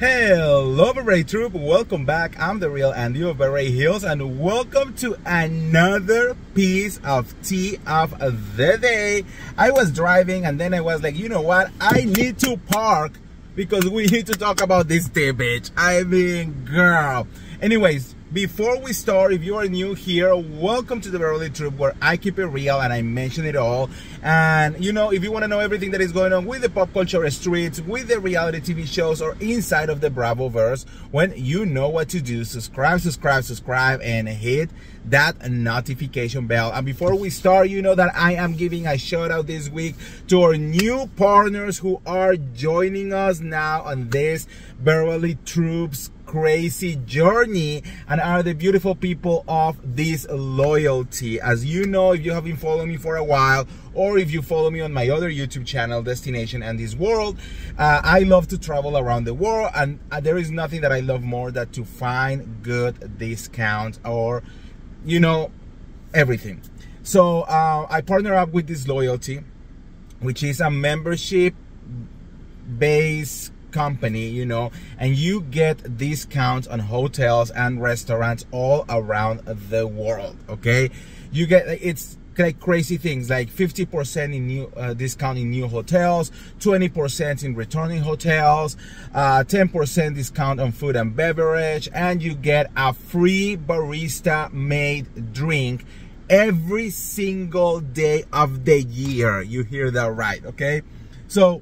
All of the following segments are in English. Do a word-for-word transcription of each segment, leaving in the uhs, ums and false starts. Hello, Beverly Troop. Welcome back. I'm the real Andy of Beverly Hills, and welcome to another piece of tea of the day. I was driving, and then I was like, you know what? I need to park because we need to talk about this day, bitch. I mean, girl. Anyways, before we start, if you are new here, welcome to the Beverly Troop, where I keep it real and I mention it all. And, you know, if you want to know everything that is going on with the pop culture streets, with the reality T V shows, or inside of the Bravoverse, when you know what to do, subscribe, subscribe, subscribe, and hit that notification bell. And before we start, you know that I am giving a shout out this week to our new partners who are joining us now on this Beverly Troop's crazy journey, and are the beautiful people of This Loyalty. As you know, if you have been following me for a while, or if you follow me on my other YouTube channel, Destination and This World, uh, I love to travel around the world, and uh, there is nothing that I love more than to find good discounts, or, you know, everything. So uh, I partner up with This Loyalty, which is a membership based company, you know, and you get discounts on hotels and restaurants all around the world. Okay, you get, it's like crazy things like fifty percent in new uh, discount in new hotels, twenty percent in returning hotels, ten percent uh, discount on food and beverage, and you get a free barista made drink every single day of the year. You hear that right, okay? So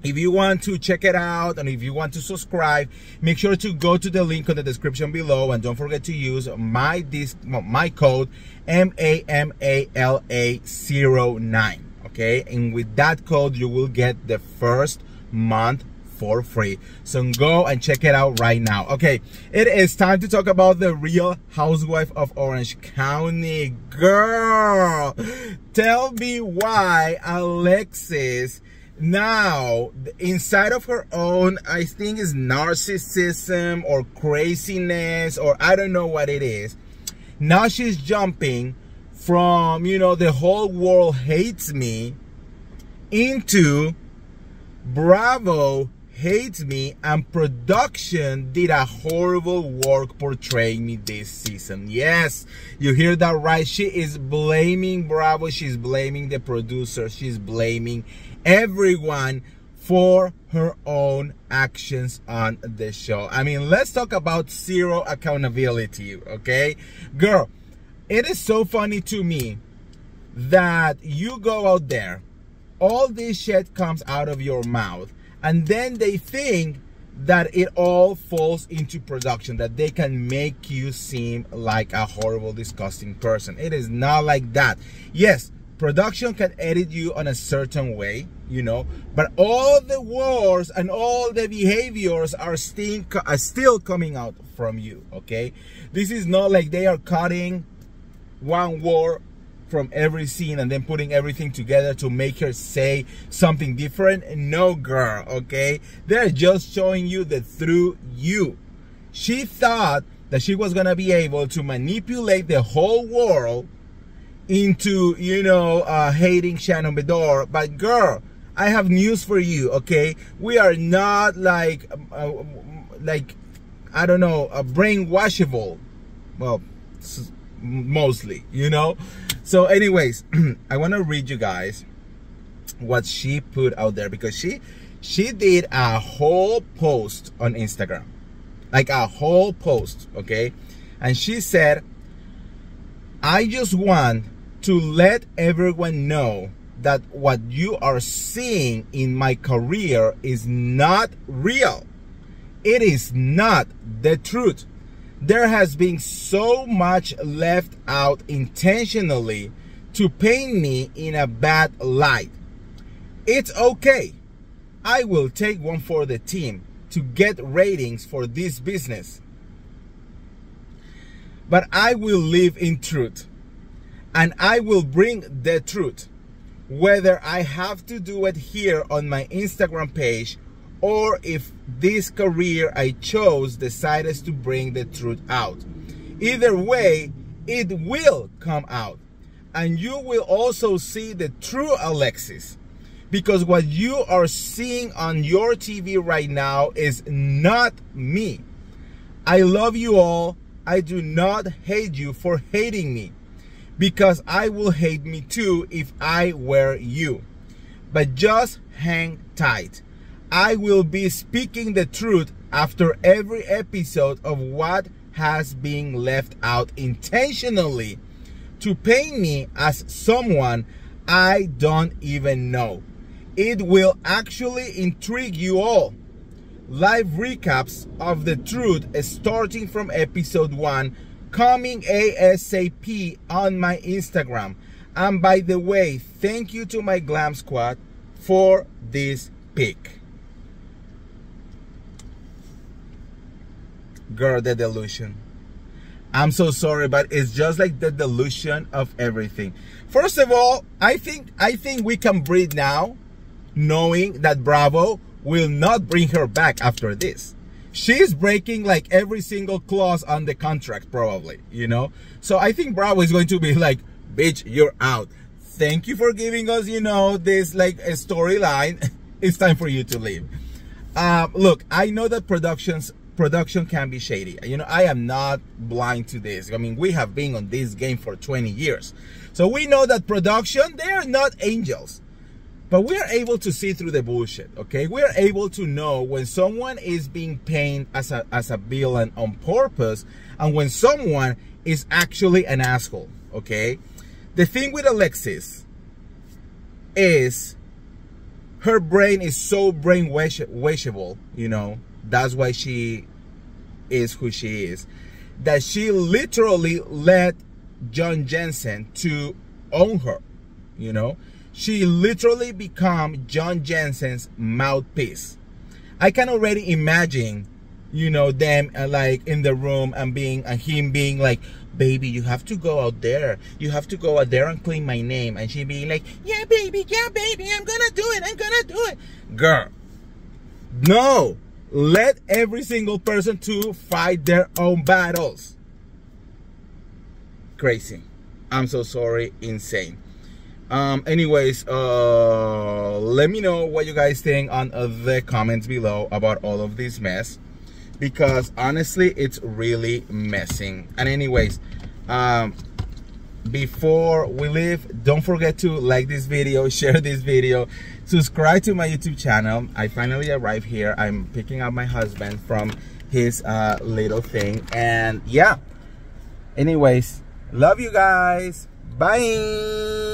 if you want to check it out, and if you want to subscribe, make sure to go to the link on the description below, and don't forget to use my disc, my code M A M A L A zero nine, okay? And with that code, you will get the first month for free. So go and check it out right now. Okay, it is time to talk about the Real Housewife of Orange County. Girl, tell me why Alexis now, inside of her own, I think is narcissism or craziness, or I don't know what it is. Now she's jumping from, you know, the whole world hates me into Bravo hates me, and production did a horrible work portraying me this season. Yes, you hear that right. She is blaming Bravo, she's blaming the producer, she's blaming everyone for her own actions on the show. I mean, let's talk about zero accountability, okay? Girl, it is so funny to me that you go out there, all this shit comes out of your mouth, and then they think that it all falls into production, that they can make you seem like a horrible, disgusting person. It is not like that. Yes, production can edit you on a certain way, you know, but all the words and all the behaviors are still, are still coming out from you, okay? This is not like they are cutting one word from every scene and then putting everything together to make her say something different. No, girl, okay? They're just showing you the through you. She thought that she was gonna be able to manipulate the whole world into, you know, uh, hating Shannon Beador, but girl, I have news for you, okay? We are not like, uh, like, I don't know, a brainwashable, well, mostly, you know? So anyways, I want to read you guys what she put out there, because she she did a whole post on Instagram, like a whole post, okay? And she said, I just want to let everyone know that what you are seeing in my career is not real. It is not the truth. There has been so much left out intentionally to paint me in a bad light. It's okay. I will take one for the team to get ratings for this business. But I will live in truth, and I will bring the truth, whether I have to do it here on my Instagram page, or if this career I chose decides to bring the truth out. Either way, it will come out, and you will also see the true Alexis, because what you are seeing on your T V right now is not me. I love you all. I do not hate you for hating me, because I will hate me too if I were you. But just hang tight. I will be speaking the truth after every episode of what has been left out intentionally to paint me as someone I don't even know. It will actually intrigue you all. Live recaps of the truth starting from episode one coming ASAP on my Instagram. And by the way, thank you to my glam squad for this pic. Girl, the delusion. I'm so sorry, but it's just like the delusion of everything. First of all, I think I think we can breathe now, knowing that Bravo will not bring her back after this. She's breaking like every single clause on the contract, probably, you know? So I think Bravo is going to be like, bitch, you're out. Thank you for giving us, you know, this like a storyline. It's time for you to leave. Um, look, I know that productions Production can be shady. You know, I am not blind to this. I mean, we have been on this game for twenty years. So we know that production, they are not angels. But we are able to see through the bullshit, okay? We are able to know when someone is being painted as a, as a villain on purpose and when someone is actually an asshole, okay? The thing with Alexis is her brain is so brainwashable, you know, that's why she is who she is, that she literally let John Jensen to own her, you know? She literally become John Jensen's mouthpiece. I can already imagine, you know, them uh, like in the room and being and him being like, baby, you have to go out there. You have to go out there and clean my name. And she being like, yeah, baby, yeah, baby, I'm gonna do it, I'm gonna do it. Girl, no. Let every single person to fight their own battles. Crazy. I'm so sorry. Insane. Um, anyways, uh, let me know what you guys think on uh, the comments below about all of this mess. Because honestly, it's really messing. And anyways, um, before we leave, don't forget to like this video, share this video, subscribe to my YouTube channel. I finally arrived here. I'm picking up my husband from his uh, little thing. And yeah, anyways, love you guys. Bye.